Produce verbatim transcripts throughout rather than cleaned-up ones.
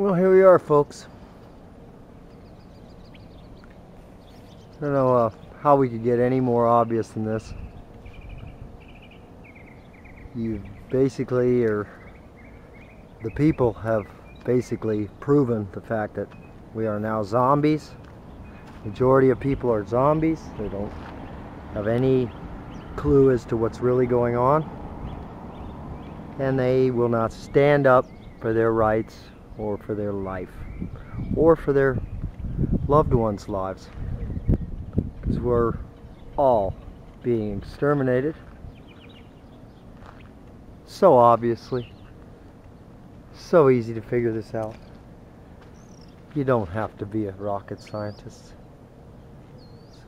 Well, here we are, folks. I don't know uh, how we could get any more obvious than this. You basically, or the people have basically proven the fact that we are now zombies. Majority of people are zombies. They don't have any clue as to what's really going on. And they will not stand up for their rights, or for their life, or for their loved ones' lives. Because we're all being exterminated. So obviously. So easy to figure this out. You don't have to be a rocket scientist.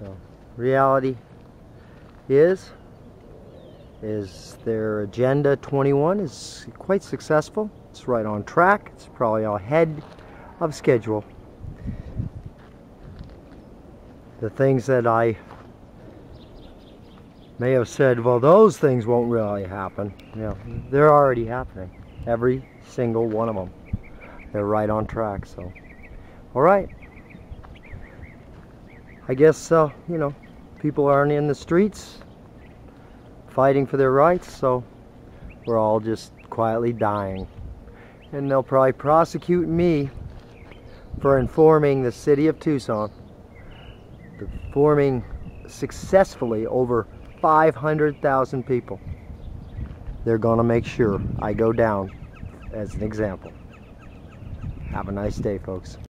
So, reality is, is their Agenda twenty-one is quite successful. It's right on track. It's probably ahead of schedule. The things that I may have said, well, those things won't really happen. Yeah, they're already happening. Every single one of them. They're right on track. So, all right. I guess, uh, you know, people aren't in the streets fighting for their rights, so we're all just quietly dying. And they'll probably prosecute me for informing the city of Tucson, informing successfully over five hundred thousand people. They're gonna make sure I go down as an example. Have a nice day, folks.